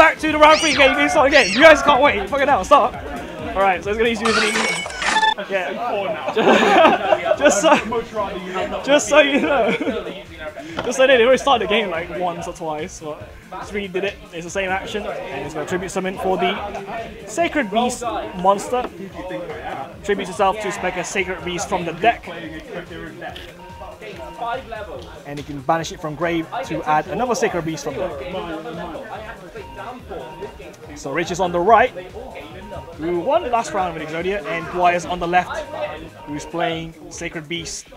back to the round 3 game. It's starting again. You guys can't wait. Fucking hell, stop. Alright, so it's going to use an easy. Yeah. just so you know. Just so they already started the game like once or twice, but three did it. It's the same action, and it's going to tribute summon for the Sacred Beast monster. Tributes itself to spec a Sacred Beast from the deck. And you can banish it from grave to add another Sacred Beast from there. So Rich is on the right, who won the last round with Exodia, and Dwyer's on the left, who's playing Sacred Beast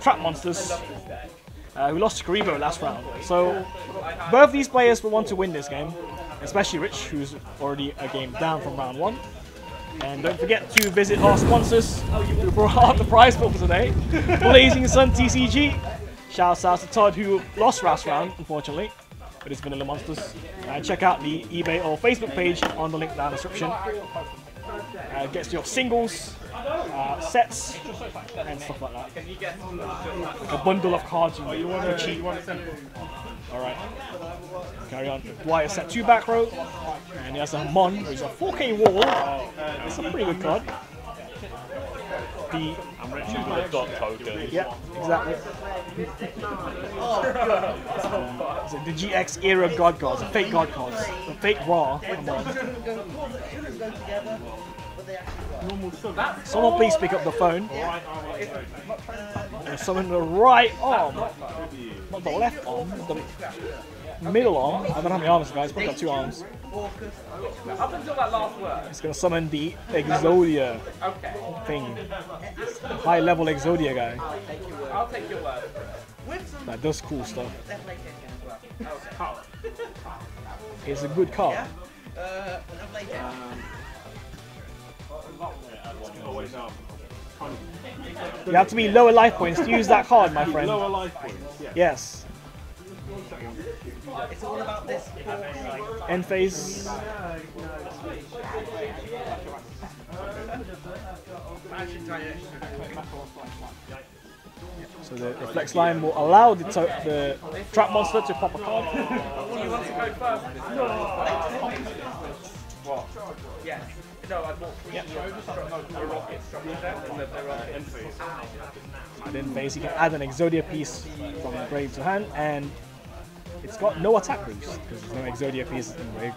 Trap Monsters, who lost to Karibou last round. So both these players will want to win this game, especially Rich, who's already a game down from round 1. And don't forget to visit our sponsors who brought out the prize pool for today, Blazing Sun TCG. Shouts out to Todd, who lost last round, unfortunately, with his vanilla monsters. Check out the eBay or Facebook page on the link down in the description. Gets your singles, sets, and stuff like that. A bundle of cards you want to cheat. Alright, carry on. Dwyer set 2 back row, and he has a Hamon, who's a 4k wall. That's a pretty good card. I'm going to choose my dot token. Yeah, exactly. So the GX era god cards, the fake god cards, the fake raw. Someone please pick up the phone. And summon the right arm, not the left arm, the middle arm. I don't know how many arms, guys, but I've got 2 arms. Up until that last word. It's gonna summon the Exodia thing. High level Exodia guy. I'll take your word. That does cool stuff. It's a good card. You have to be lower life points to use that card, my friend. Lower life points. Yes. It's all about this end phase. So the Reflex Slime will allow the Trap Monster to pop a card. You want to go first? What? Yes. No, I'd walk through the rocket structure and then there are end phase. And then basically you can add an Exodia piece from grave to hand, and it's got no attack boost because there's no Exodia pieces in grave.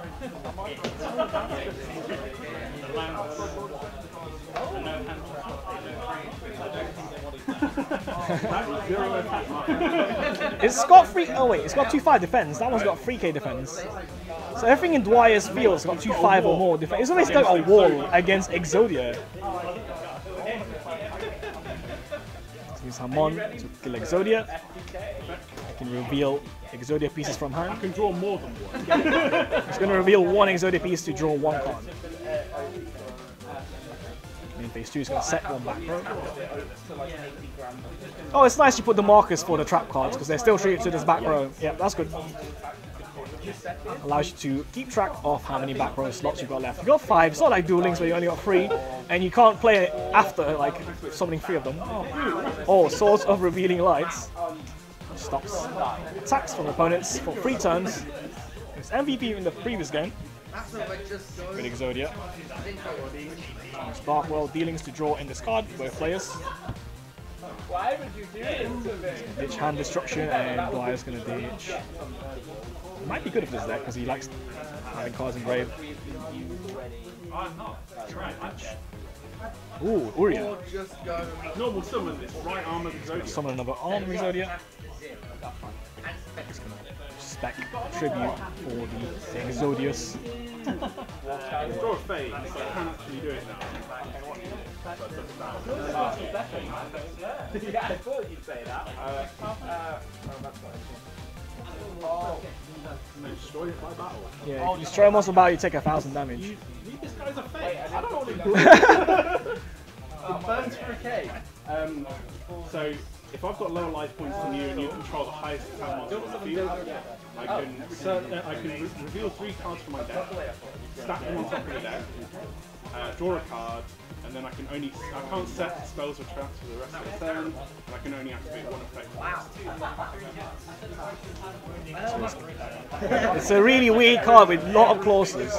It's got 3. Oh wait, it's got 2.5 defense. That one's got 3k defense. So everything in Dwyer's field's got 2.5 or more defense. It's always like a wall against Exodia. So use Hamon to kill Exodia. I can reveal Exodia pieces from hand. I can draw more than one. It's going to reveal 1 Exodia piece to draw 1 card. In phase 2 is going to set 1 back row. Oh, it's nice you put the markers for the trap cards because they're still treated to this back row. Yeah, that's good. Allows you to keep track of how many back row slots you've got left. You've got 5, it's not like Duel Links where you only got 3, and you can't play it after like summoning 3 of them. Oh, Swords of Revealing Lights. Stops attacks from opponents for 3 turns. It's MVP in the previous game with Exodia. Sparkwell dealings to draw and discard both players. Why would you do this? Ditch hand destruction, and Dwyer's gonna ditch. Might be good if this deck because he likes having cards in grave. Ooh, Uria. Normal summon this right arm of Exodia. Summon another arm of Exodia. It's gonna spec tribute for the Exodius. Draw a phase, so I can actually do it now. Yeah, I thought you'd say that. Destroy my battle. Yeah, you destroy a monster battle, you take 1,000 damage. This guy's a fake. I don't know what he does. It burns for a K. So If I've got lower life points than you and you control the highest clan monster on the field, I can reveal 3 cards from my deck, stack them on top of the deck, draw a card, and then I can't set spells or traps for the rest of the turn, and I can only activate 1 effect. Wow. It's a really weird card with a lot of clauses.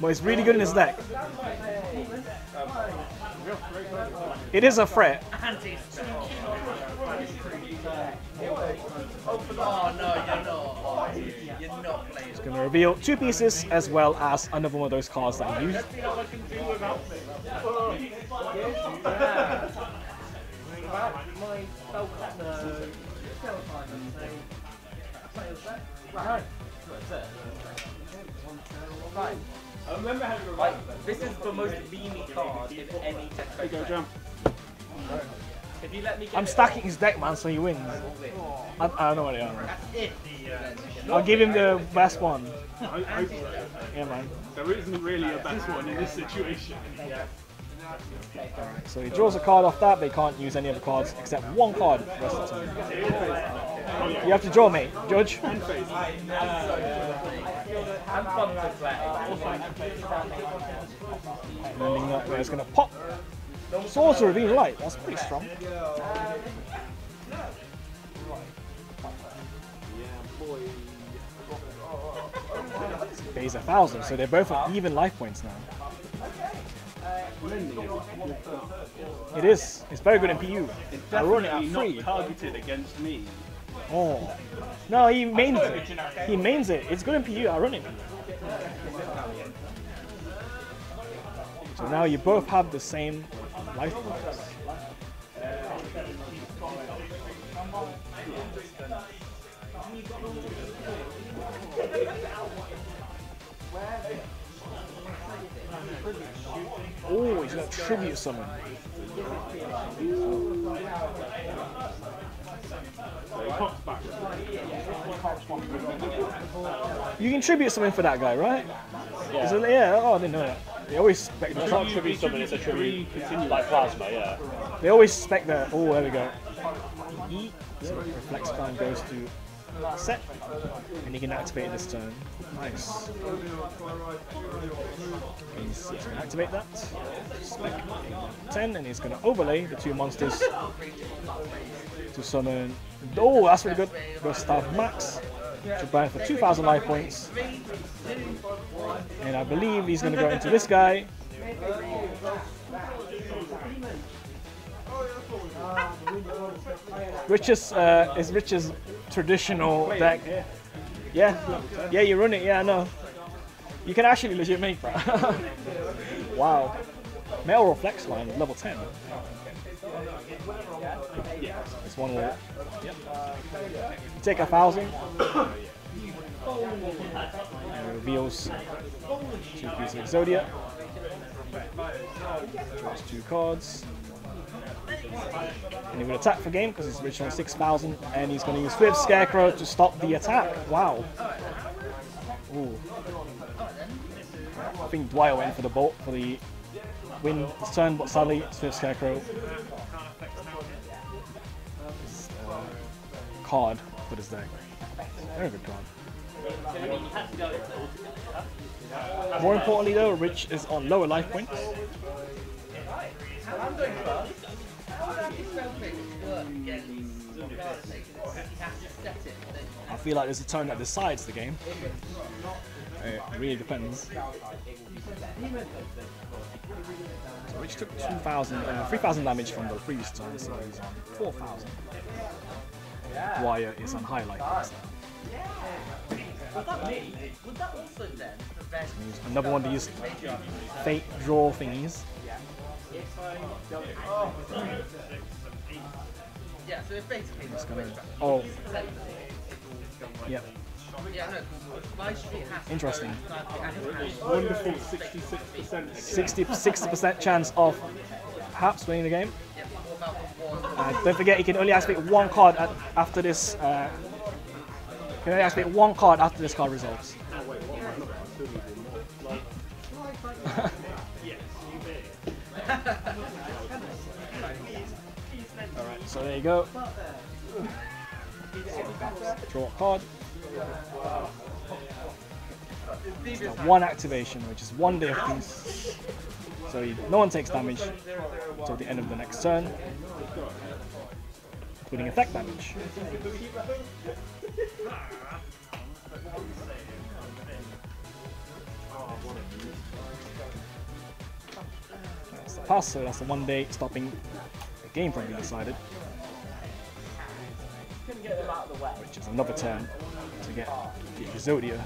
But it's really good in this deck. It is a threat. Oh no, you're not playing. It's going to reveal 2 pieces as well as another one of those cards that I used. I remember having a right. This is the most beamy card in any deck. There you go, Jam. If you let me get I'm stacking his deck, man, so he wins. I don't know what they are. That's it. I'll give him the best one. Yeah, man. There isn't really a best one in this situation. Yeah. Alright, so he draws a card off that, but he can't use any other cards except 1 card for the rest of the time. You have to draw, mate. Judge. I'm fun to play. Ending up where it's going to pop. Swords of Revealing Light, that's pretty strong. He's 1,000, so they're both at even life points now. It is. It's very good in PU. It's definitely not targeted against me. Oh. No, he mains it. He mains it. It's good in PU. I run it. So now you both have the same life points. Oh, he's got tribute summon. You can tribute summon for that guy, right? Yeah. Is it, yeah. Oh, I didn't know that. They always spec the tribute summon. It's a tribute like plasma. Yeah. They always spec the. Oh, there we go. So Reflex Slime goes to set, and you can activate this turn. Nice. He's going to activate that. Spec 10, and he's going to overlay the 2 monsters to summon. Oh, that's really good. Gustav Max to burn for 2,000 life points. And I believe he's going to go into this guy. Rich's is Rich's traditional deck. Yeah, you run it. Yeah, I know. You can actually legit make that. Wow. Metal Reflex Slime at level 10. It's one more. Yep. You take 1,000. And it reveals 2 pieces of Exodia. Draws 2 cards. And he will attack for game because he's originally 6,000, and he's going to use Swift Scarecrow to stop the attack. Wow. Ooh. I think Dwyer went for the bolt for the win this turn, but sadly Swift Scarecrow is a card for this deck. Very good card. More importantly though, Rich is on lower life points. I feel like there's a turn that decides the game. It really depends. So Rich took 3,000 damage from the previous turn, so he's on 4,000. Dwyer is on high life points now. Another one to use fate draw thingies. Yeah, so it's basically oh. Yep. Yeah. Interesting. Wonderful 66%. 60% chance of perhaps winning the game. Don't forget, you can only activate 1 card after this. You can only activate 1 card after this card resolves. So there you go. Draw a card. One activation, which is One Day of Peace. So no one takes damage until the end of the next turn, including effect damage. That's the pass, so that's the one day stopping the game from being decided. Which is another turn to get the Exodia.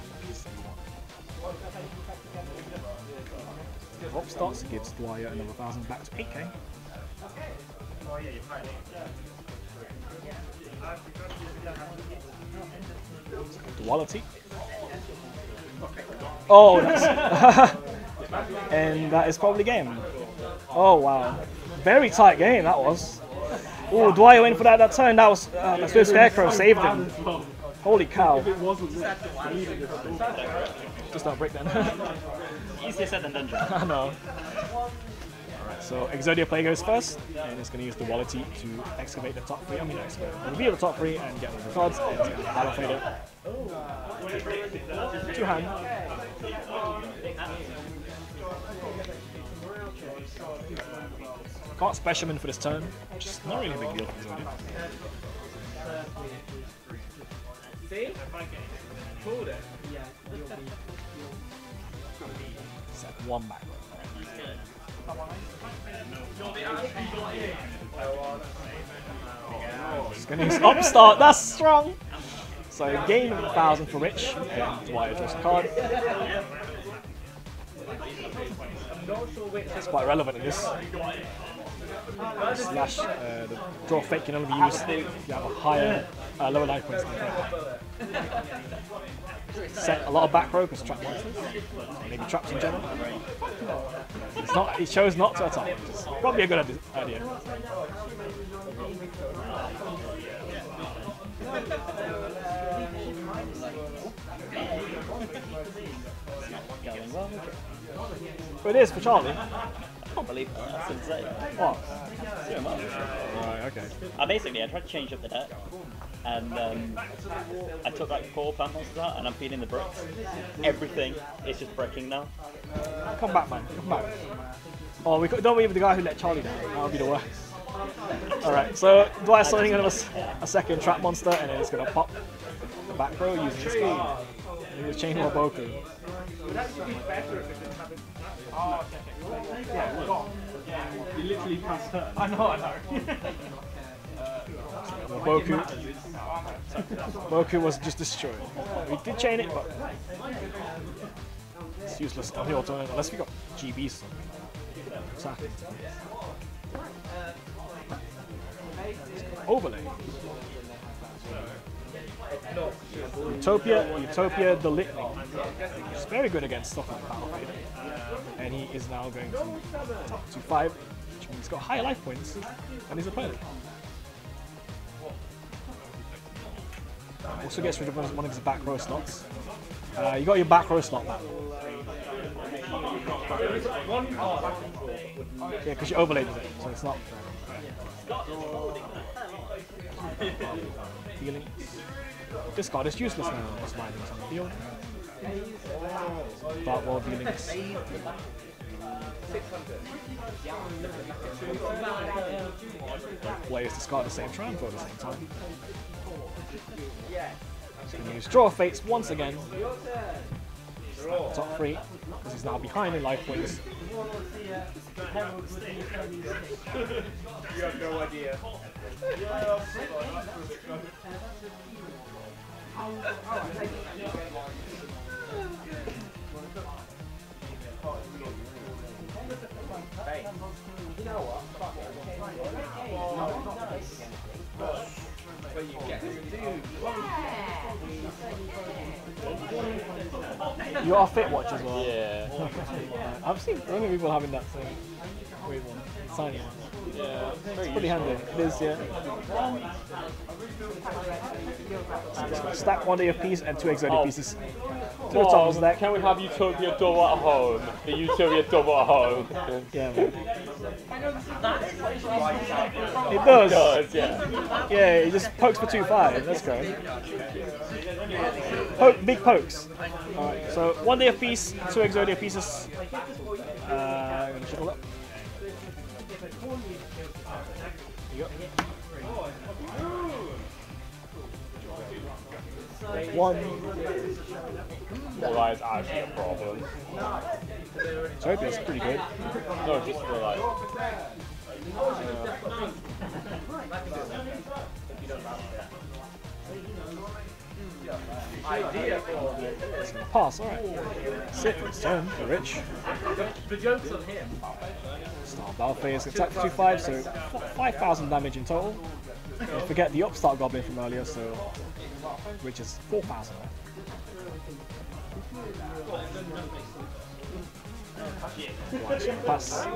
Upstarts gives Dwyer another 1,000 back to 8k. Duality. Oh, that's and that is probably game. Oh wow, very tight game that was. Oh, Dwyer went for that turn. That was the Swift Scarecrow saved him. Holy cow! Just don't break then. Easier said than done. I know. Alright, so Exodia play goes first, and it's going to use the Duality to excavate the top three. I mean, reveal the top three and get rid of the cards. And it's going to Battle Fader. Two hand. Can't special him in for this turn, which is not really a big deal for Exodia. See? Cool then. Yeah. Set one back. He's going to use Upstart, that's strong! So gain 1,000 for Rich, and Dwyer draws a card. It's quite relevant in this. Slash, the draw fake can only be used if you have a higher, lower life points. Set a lot of back row because trap monsters, maybe traps in general. It's not, he chose not to attack, which is probably a good idea. Oh, it is for Charlie. I can't believe that. That's insane. What? So much. Right, okay. Basically, I tried to change up the deck, and I took like 4 plant monsters out, and I'm feeding the bricks. Everything is just breaking now. Come back, man. Come back. Oh, we don't we have the guy who let Charlie down? That would be the worst. Alright, so Dwyer's summoning a second trap monster, and then it's going to pop the back row using this guy. It was chain Waboku. Oh, okay. You literally passed her. I know, I know. Waboku was just destroyed. We did chain it, but it's useless on the auto unless we got GB something. Exactly. Overlay. Utopia the Lightning. He's very good against stuff like Battle Fader. And he is now going to top 2-5, which means he's got higher life points than his opponent. Also gets rid of one of his back row slots. You got your back row slot back. Yeah, because you overlaid it, so it's not. Healing. This card is useless now. That's why it's on the field. Dark World dealings. Players discard the same triumph at the same time. He's going to use Draw Fates once again. Top 3, because he's now behind in life points. You have no idea. You are fit watch as well. Yeah. I've seen many people having that same weird one. Signing one. Yeah, it's pretty handy. It is, yeah. Stack 1 Day of Peace and 2 Exodia pieces. To the top of that. Can we have Utopia double at home? The Utopia double at home. Yeah, man. It does. It does, yeah. Yeah, it just pokes for 2/5. Let's go. Poke, big pokes. Alright, so 1 Day of Peace, 2 Exodia pieces. I'm going to shuffle that. There you go. One. Realize actually a problem. So that's pretty good. No, just realize. Pass, alright. Sit, it's turn for Rich. The joke's on him. Battle Fader's attack for 2/5, so 5,000 damage in total. Don't forget the Upstart Goblin from earlier, so which is 4,000. Pass.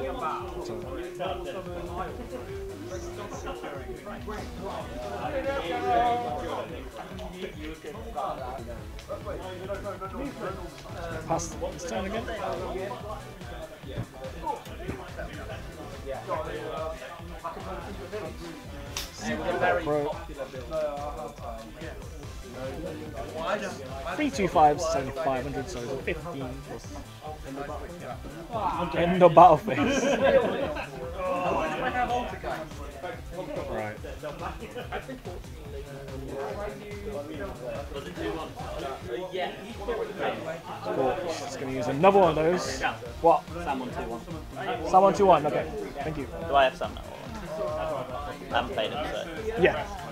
Pass. It's turn again. Bro. 3 2 5s, 7,500, so 15 plus. End of battle phase. Right. Cool. It's going to use another one of those. What? Sam 1-2-1. Sam 1-2-1, okay. Thank you. Do I have Sam now? I haven't played him, so. Yeah.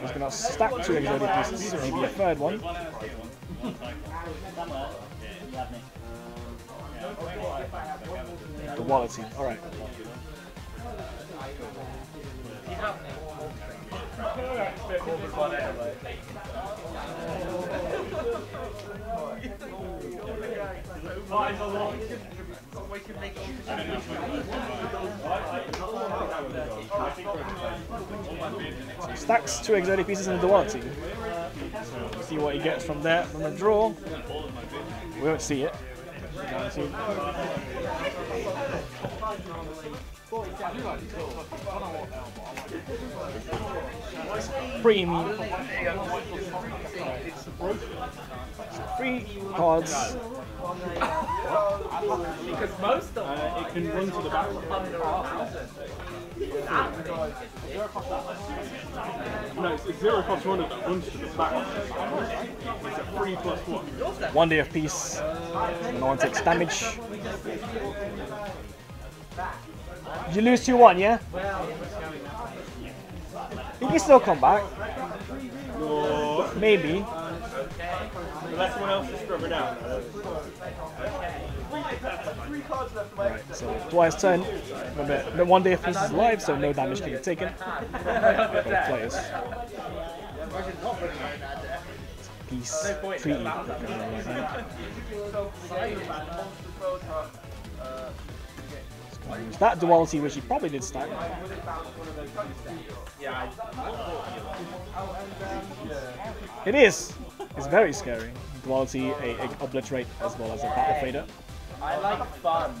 He's going to stack 2 Exodia pieces, maybe a third one. Duality, alright. Stacks 2 Exodia pieces in the Duality. So see what he gets from there, from the draw. We won't see it. Free me. 3 cards. Because most of them it can run to the back. No, it's 0 plus 1 of that runs to the back. It's a 3 plus 1. 1 Day of Peace. No one takes damage. Did you lose 2-1, yeah? He can still come back. No. Maybe. Unless someone else is scrubbing out. Right, so Dwyer's turn. Remember, the 1 Day of Peace is alive, so no damage can be taken. Players. Peace. Treaty. Use that Duality, which he probably did stack. It is! It's very scary. Duality, a Obliterate, as well as a Battle Fader. I like fun.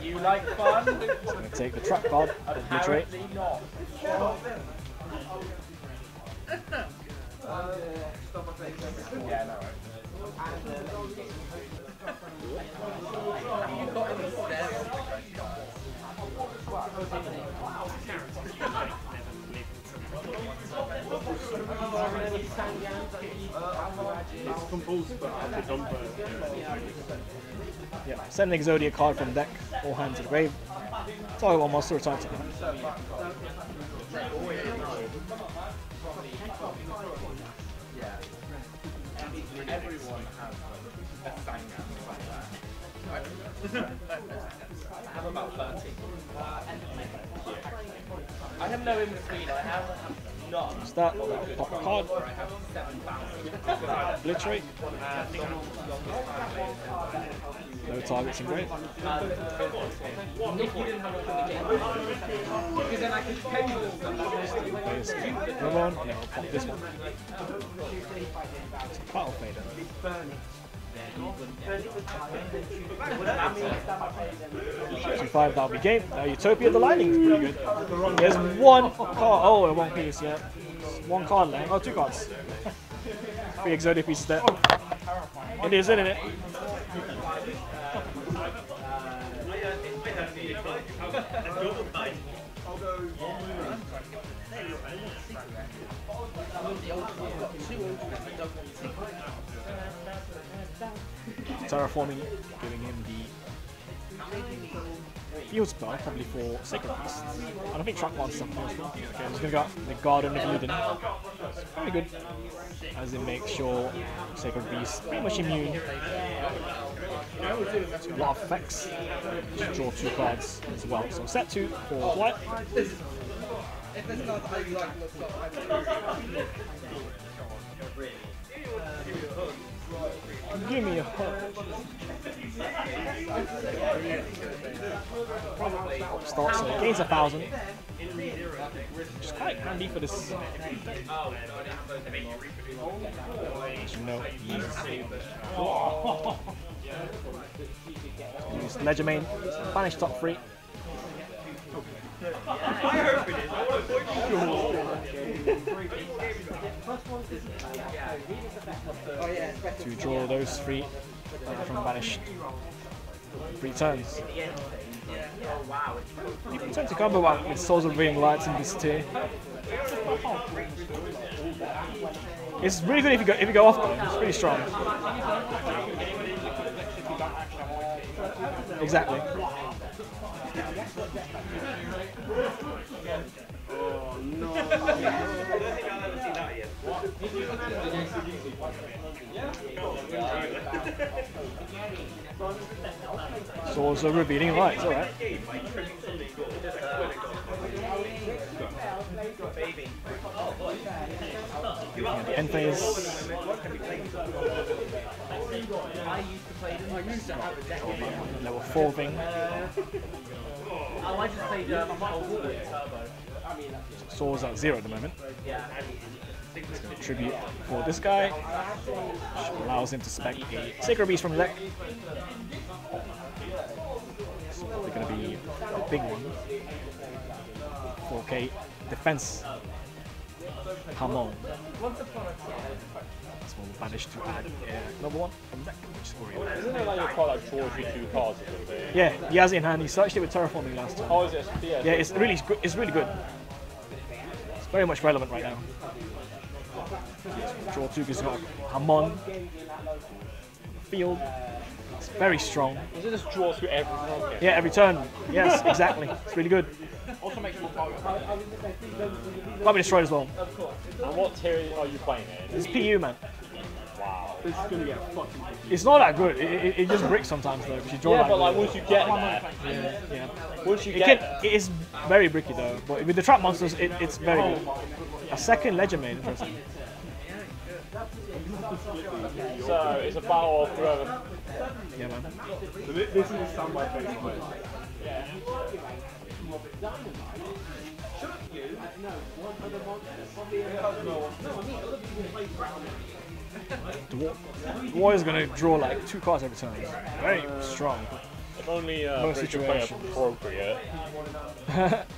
Do you like fun? It's going to take the track card, Obliterate. Yeah, send an Exodia card from deck, all hands to the grave. Target one monster, return to hand. Everyone has a Sangan like that. I have about 30. I have no in between. I have not. What's that? Pop a card. Obliterate. No targets in great. Come on, and I'll pop this one. Battle Fader. Two, 5, that'll be game. Now Utopia the Lightning's pretty good. There's one card. Oh, one piece, yeah. One card left. Oh, two cards. Three Exodia pieces there. It is, isn't it? Terraforming, giving him the field spell, probably for Sacred Beast. I don't think track one's something else. Okay, I'm just gonna go out the Garden of Luden. It's pretty good, as it makes sure Sacred Beast pretty much immune. A lot of effects. Just draw two cards as well. So set two for white. Give me a hug. Upstart, so it gains 1,000. Which is quite handy for this. As you know, use Legerdemain, banish top 3. To draw those three from banished 3 turns. You can attempt to combo out with Swords of Revealing Lights in this tier. It's really good if you go off them. It's really strong. Exactly. Oh no! I don't think I've ever seen that yet. Swords of Revealing Light, alright. The end phase. Level 4 thing. I just played Turbo. Swords at 0 at the moment. It's going to tribute for this guy, which allows him to spec a Sacred Beast from the deck. So they're going to be a big one. 4k defense. Hamon. This one will banish to add another one from the deck, which is Uria. Isn't it like your card that draws you 2 cards? Yeah, he has it in hand. He searched it with Terraforming last time. Oh, is it? Yeah, it's really good. It's very much relevant right now. Draw 2 because he's got Hamon. Field. It's very strong. Does it just draw through every turn? Yeah, every turn. Yes, exactly. It's really good. Also makes more target. Might be destroyed as well. And what tier are you playing in? It's PU, man. Wow. This is gonna get fucking good. It's not that good. It just bricks sometimes though. You draw once you get there. Yeah, yeah. Once you get there. It is very bricky though. But with the trap monsters, it's very good. A second Legerdemain, interesting. So it's a battle of forever. Yeah, man. So this is a standby phase. Yeah. Dwyer's gonna draw like 2 cards every turn. Very strong. If only Rich could play appropriate.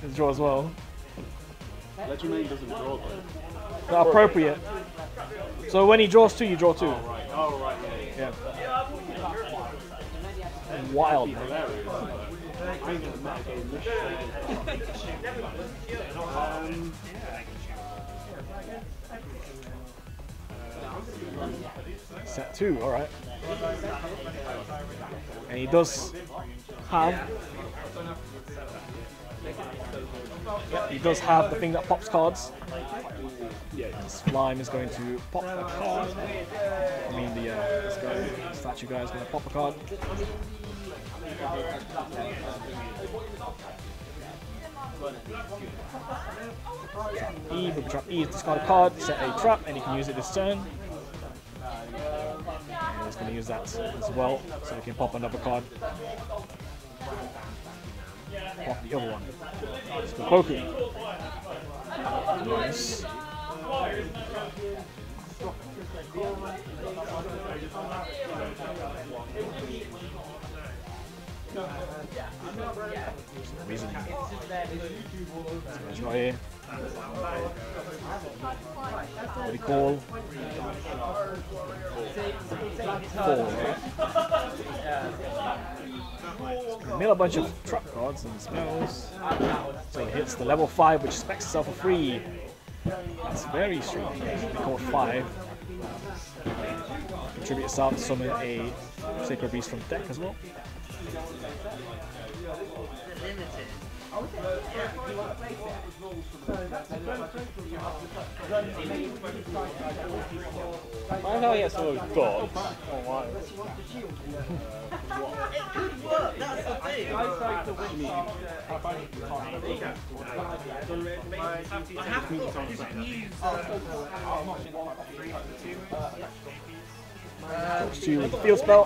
He'll draw as well. Legerdemain doesn't draw though. Not appropriate. So when he draws 2, you draw 2. Oh, right. Oh, right. Yeah. Yeah. Wild. Set 2, alright. And he does have. Yep, he does have the thing that pops cards. The slime is going to pop a card. I mean, this guy, statue guy is going to pop a card. Trap E, discard a card, set a trap, and you can use it this turn. There's going to use that as well, so we can pop another card. Pop the other one. Waboku. Nice. There's not here. What do you call? Four. Mill a bunch of trap cards and spells. So it hits the level 5, which specs itself for free. That's very strong. They call 5. Contribute yourself to summon a Sacred Beast from deck as well. I don't know he has a lot of dogs. Oh wow. It could work, that's the thing. I have to look, you can use... Choose a field spell.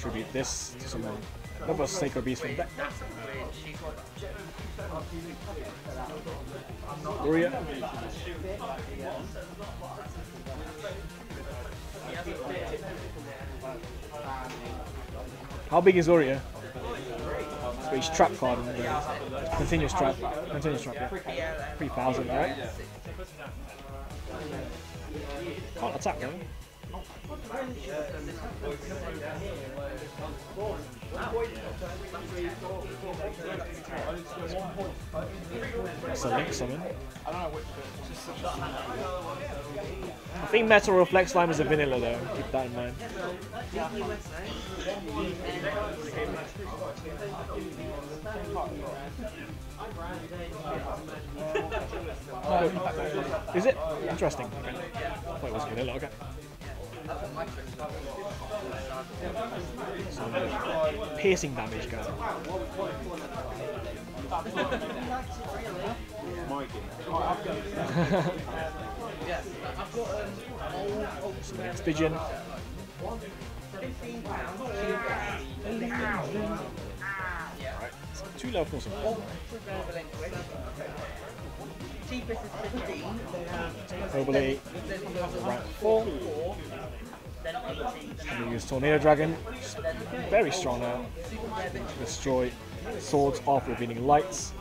Tribute this to someone. Another Sacred Beast from deck. Uria. How big is Uria? So each trap card in the continuous trap, yeah. 3,000, right? Can't attack them. That's a Link summon. I think Metal Reflex Slime is a vanilla though, keep that in mind. Is it? Interesting. Okay. I thought it was vanilla, okay. So, piercing damage guy. So, Stigion. Right, so 2 levels of cheapest is 15. Obliterate, rank 4. Going to use Tornado Dragon, very strong now. Destroy Swords of Revealing Lights.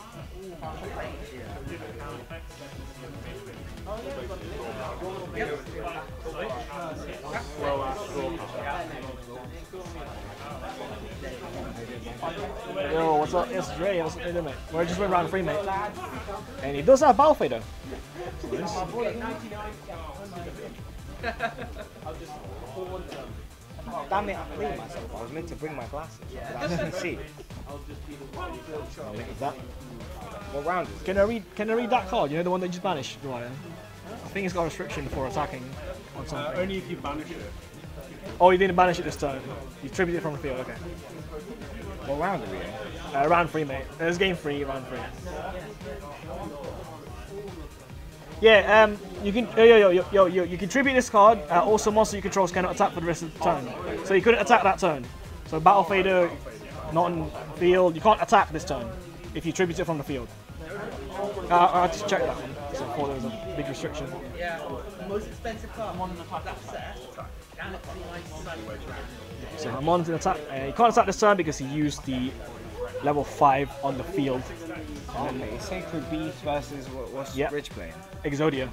Yo, what's up? It's Dre, I was in a minute. We just went round 3, mate. And he does have Battle Fader. Nice. Damn it, I cleaned myself. I was meant to bring my glasses, but I didn't see. That. What round is it? Can I read that card? You know the one that just banished, Dwyer? I think it's got a restriction for attacking on something. Only if you banish it. Oh, you didn't banish it this turn. You tributed it from the field, okay. What round are we in? Round 3, mate. It's game 3, round 3. Yeah, you can you can tribute this card. Also, monster you control cannot attack for the rest of the turn. So you couldn't attack that turn. So Battle Fader, not on field. You can't attack this turn if you tribute it from the field. I just checked that one. So I thought there was a big restriction. Yeah, most expensive card. Hamon so Hamon's an attack. He can't attack this turn because he used the level 5 on the field. Okay, Sacred Beast versus what's Rich playing? Exodia.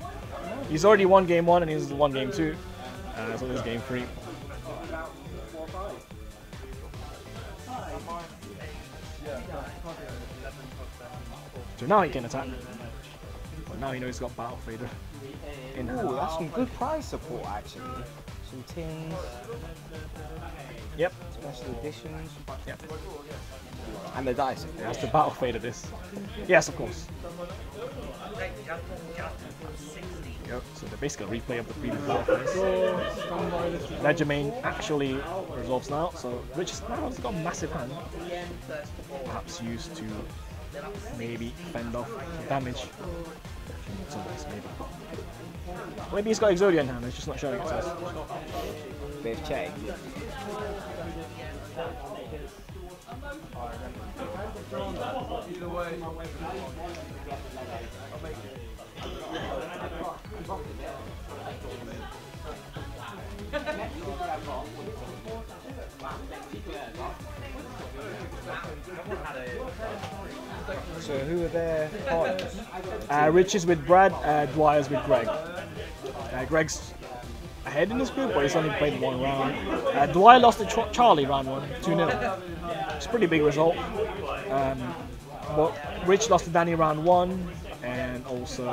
He's already won game 1 and he's won game 2. So this is game 3. So now he can attack. But now he knows he's got Battle Fader. Ooh, that's some good prize support actually. Some tins. Yep. Special editions. Yep. And the dice. Yeah, that's the Battle Fader this. Yes, of course. Yep, so they're basically a replay of the previous Battle Fader. Legerdemain actually resolves now, so Rich has got a massive hand. Perhaps used to maybe fend off damage in some ways, maybe. Maybe he's got Exodia in hand, it's just not showing it to us. They've checked. So who are their partners? Rich is with Brad, Dwyer's with Greg. Greg's ahead in this group, but he's only played one round. Dwyer lost to Charlie round one, 2-0. It's a pretty big result. But Rich lost to Danny round one, and also...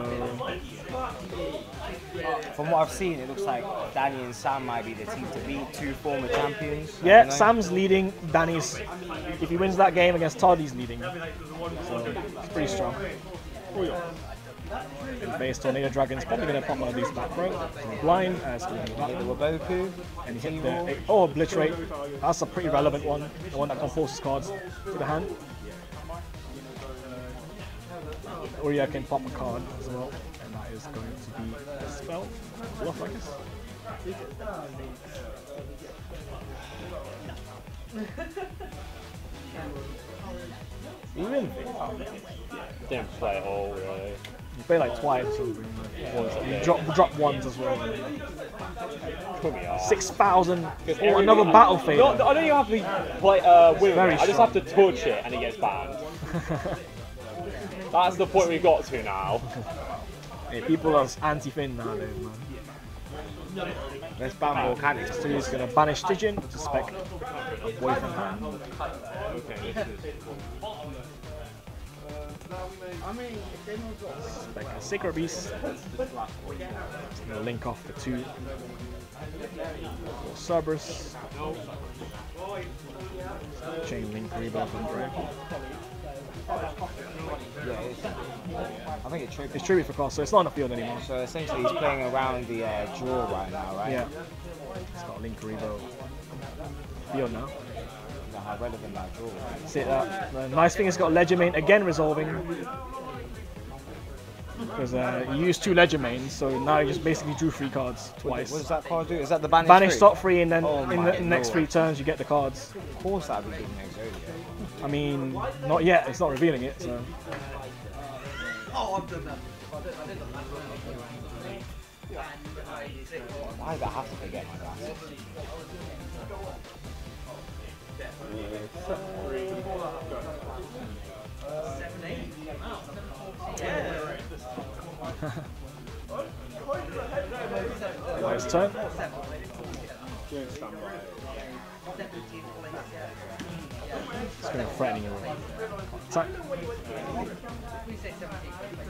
From what I've seen, it looks like Danny and Sam might be the team to beat, two former champions. Yeah, Sam's leading, Danny's... If he wins that game against Todd, he's leading. So, it's pretty strong. Based Tornado Dragon's probably going to pop one of these back row. Right? Blind, still in the Waboku, and he hit the... Oh, Obliterate. That's a pretty relevant one. The one that can force his cards to the hand. Uria can pop a card as well, and that is going to be a spell. Bluff, I guess. Even didn't play at all, really. You play like twice, or you drop ones as well. 6,000. Or another Battle Fader. I don't even have to play with it. I just have to touch it, and it gets banned. That's the point we've got to now. Hey, people are anti-Finn nowadays, man. Let's ban more candidates. So he's going to banish Stigion to spec away from hand. Okay, this is... Spec a Sacred Beast. It's going to link off the two. For Cerberus. Chain Link Rebo from Greg. I think it's tribute. It's tribute for cost, so it's not on the field anymore. So essentially he's playing around the draw right now, right? Yeah. It's got Link Rebo. Field now. How relevant that draw is. See that? The nice thing, it's got Legerdemain again resolving. Because he used two Legerdemains, so now he just basically drew three cards twice. What does that card do? Is that the banish? Banish stop free, and then in the next three turns you get the cards. Of course that'd be good next earlier. I mean, not yet, it's not revealing it, so... Oh, I've done that. Why do I have to forget my glasses? Nice turn. It's going to threaten you.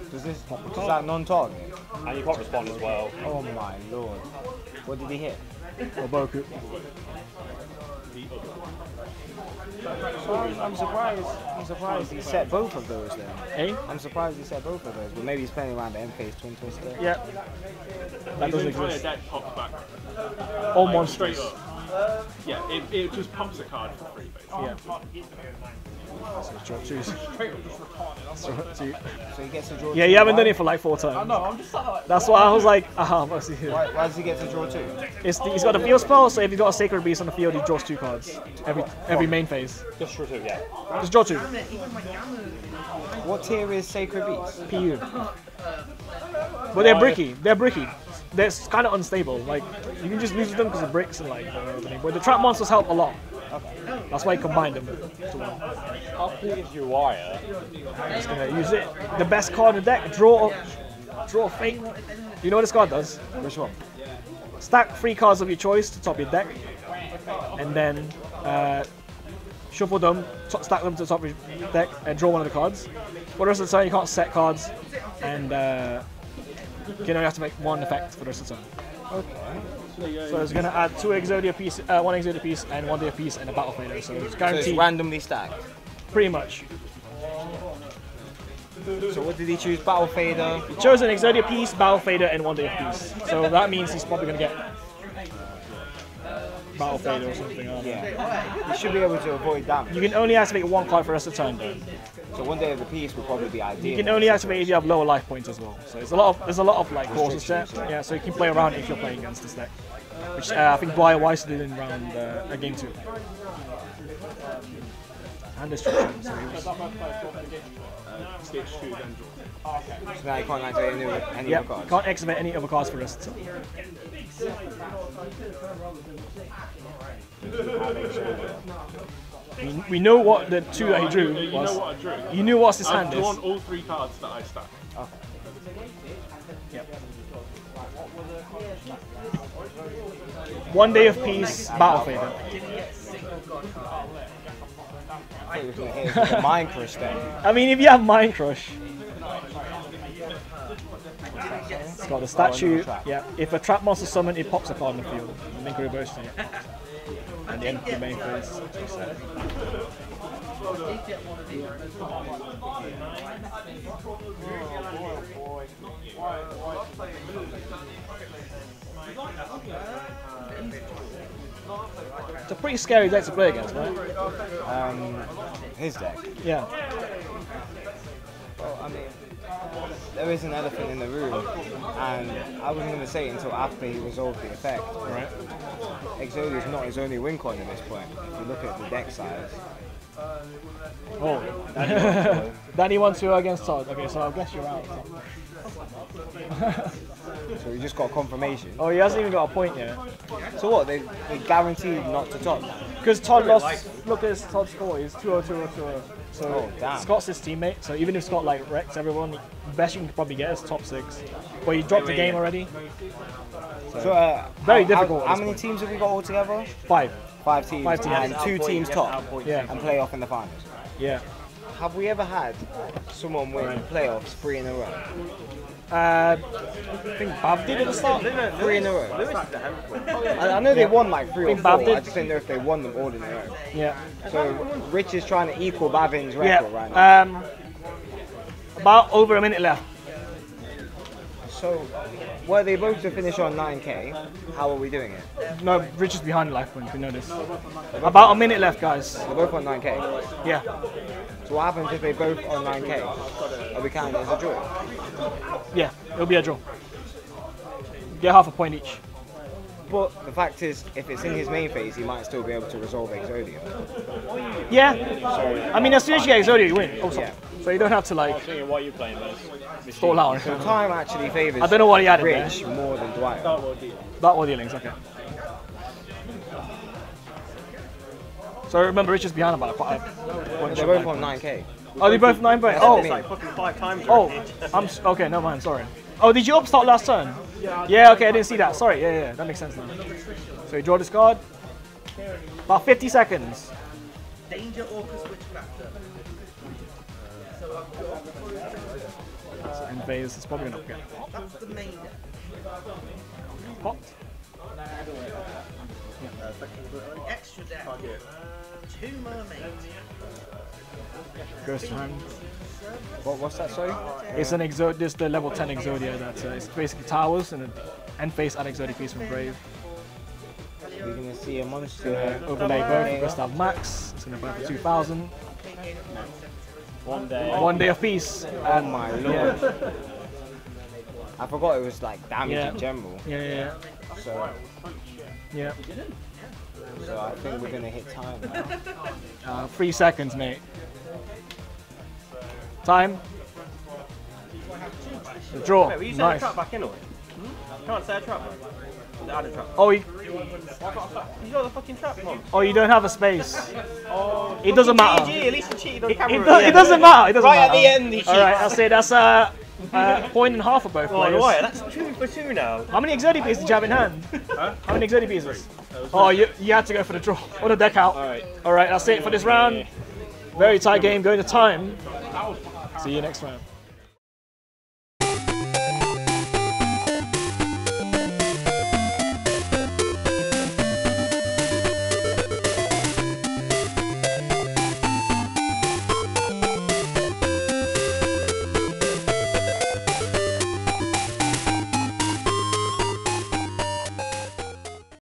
Does this pop a card? Is that non-target? And you can't respond as well. Oh my lord. What did he hit? Waboku. I'm surprised he set both of those then. Eh? I'm surprised he set both of those, but maybe he's playing around the end phase Twin Twister. Yeah. That doesn't exist. All monsters. Yeah, it just pumps a card for free, basically. Yeah. So it's draw two. So he gets to draw two. Yeah, you haven't done it for like 4 turns. I know, I'm just like... That's why I was like, aha, what's he doing? Why does he get to draw two? He's got a field spell, so if you've got a Sacred Beast on the field, he draws 2 cards. Every main phase. Just draw 2, yeah. Just draw 2. What tier is Sacred Beast? PU. But they're bricky. They're bricky. They're kind of unstable. Like, you can just lose them because of bricks and like... But the trap monsters help a lot. That's why you combine them to one. How big is your wire? I'm just going to use it. The best card in the deck, draw fate. You know what this card does? Which one? Stack 3 cards of your choice to top your deck. And then shuffle them, stack them to the top of your deck and draw one of the cards. For the rest of the turn you can't set cards. And you know you have to make one effect for the rest of the turn. Okay. So it's going to add 2 Exodia piece, 1 Exodia piece, and 1 Day of Peace, and a Battle Fader. So it's guaranteed. So it's randomly stacked. Pretty much. So what did he choose? Battle Fader. He chose an Exodia piece, Battle Fader, and 1 Day of Peace. So that means he's probably going to get Battle Fader or something, aren't they? You should be able to avoid damage. You can only activate one card for the rest of the turn, though. So One Day of the Peace would probably be ideal. You can only activate if you have lower life points as well. So there's a lot of like horses there. Yeah, so you can play around if you're playing against this deck, which I think Dwyer wisely did in round game two. And destruction. So stage 2 then draw. So now you can't activate any other cards. Can't activate any other cards for us. We know what the two that he drew was. You know what I drew. You knew what his hand is. I've drawn all three cards that I stacked. Okay. Yep. One Day of Peace, Battle Fader. Mind Crush then. I mean, if you have Mind Crush, it's got the statue. Yeah. If a trap monster summoned, it pops a card in the field. And Link Rebo to it. And the end of the main phase. It's a pretty scary deck to play against, right? His deck? Yeah. Well, I mean, there is an elephant in the room, and I wasn't going to say it until after he resolved the effect. Right. Exodia is not his only win coin at this point, if you look at the deck size. Oh. Danny 1-2 against Todd. Okay, so I guess you're out. So he just got confirmation. Oh, he hasn't even got a point yet. So what? They guaranteed not to Todd. Because Todd lost. Look at Todd's score. He's 2-0, 2-0, 2-0. So Scott's his teammate. So even if Scott like wrecks everyone, best you can probably get is top 6. But you dropped the game already. So very difficult. How many teams have we got all together? 5. 5 teams and 2 teams top, and play off in the finals. Yeah. Have we ever had someone win playoffs 3 in a row? I think Bav did at the start. 3 in a row. I know they won like 3 or 4. I just don't know if they won them all in a row. Yeah. So Rich is trying to equal Bavin's record right now. About over a minute left. So, were they both to finish on 9K? How are we doing it? No, Rich is behind life points, we know this. About a minute left, guys. They're both on 9K? Yeah. So what happens if they're both on 9K? Are we counting as a draw? Yeah, it'll be a draw. Get half a point each. But the fact is, if it's in his main phase, he might still be able to resolve Exodia. Yeah. So, I mean, as soon as you get Exodia, you win. Also. Yeah. So you don't have to like. Why are you playing those? Stall out. So time actually favors. I don't know what he added Rich there. More than Dwyer. That war dealings. Okay. So remember, Rich is behind about a point. They're both on 9K. Oh, they're both 9 points. Oh. It's like fucking 5 times. Oh. Okay. Never mind. Sorry. Oh, did you upstart last turn? Yeah, okay, I didn't see that. Sorry, yeah, that makes sense now. So you draw this card. About 50 seconds. Danger Orcus Witchcrafter. And phase, it's probably an upgrade. That's the main deck. Popped. Extra deck. 2 mermaids. Ghost hand. What's that, sorry? It's an Exodia, it's the level 10 Exodia. That it's basically towers and an end phase and Exodia piece from Brave. You're going to see a monster overlay both from Gustav Max. It's going to buy for 2,000. One day of Peace. Oh my lord. Yeah. I forgot it was like damage in general. Yeah. So, so I think we're going to hit time now. 3 seconds, mate. Time. The draw. Wait, were you saying nice. A trap back in or? Hmm? Can't say a trap. Add a trap. Oh, you got the fucking trap. Mom. Oh, you don't have a space. Oh, it doesn't matter. GG, at least you cheated on camera. It doesn't matter. It doesn't matter. Right at the end, he cheats. All right, I'll say that's a point and a half for both players. Right, that's 2 for 2 now. How many Exodia pieces do you have in hand? How many Exodia pieces? Oh, you had to go for the draw or the deck out. All right, that's it for this round. Very tight game going to time. See you next round.